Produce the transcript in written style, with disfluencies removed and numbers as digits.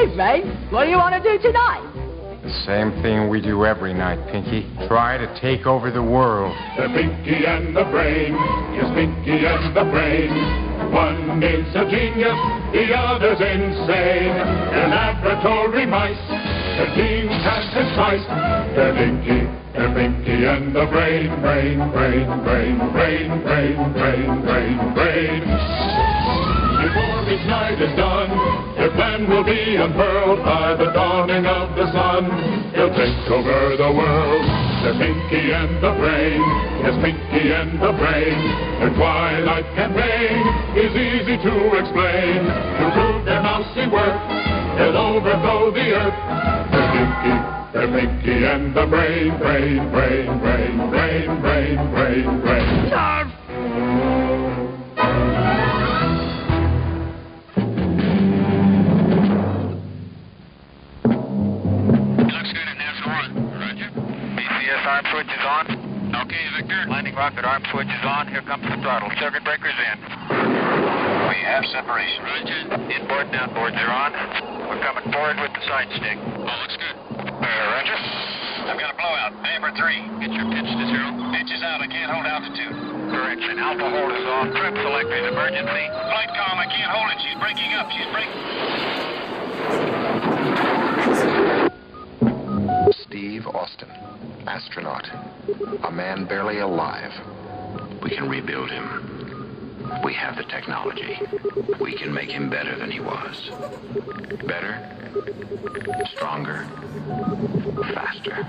afternoon, Brain. What do you want to do tonight? The same thing we do every night, Pinky. Try to take over the world. The Pinky and the Brain. Yes, Pinky and the Brain. One is a genius, the other's insane. They're laboratory mice. The team has his slice. They're Pinky and the Brain. Brain, brain, brain, brain, brain, brain, brain, brain. Before each night is done, their plan will be unfurled by the dawning of the sun. They'll take over the world. They're Pinky and the Brain. Yes, Pinky and the Brain. Their twilight campaign is easy to explain. To prove their mousy work, they'll overthrow the earth. They're Pinky and the Brain. Brain, brain, brain, brain, brain, brain, brain. Arf! Arm switch is on. Okay, Victor. Landing rocket arm switch is on. Here comes the throttle. Circuit breakers in. We have separation. Roger. Inboard and outboard, they're on. We're coming forward with the side stick. Oh, looks good. Roger. I've got a blowout. Damper 3. Get your pitch to 0. Pitch is out. I can't hold altitude. Correction. Alpha hold is off. Trip selector is emergency. Flight comm, I can't hold it. She's breaking up. She's breaking. Steve Austin. Astronaut. A man barely alive. We can rebuild him. We have the technology. We can make him better than he was. Better, stronger, faster.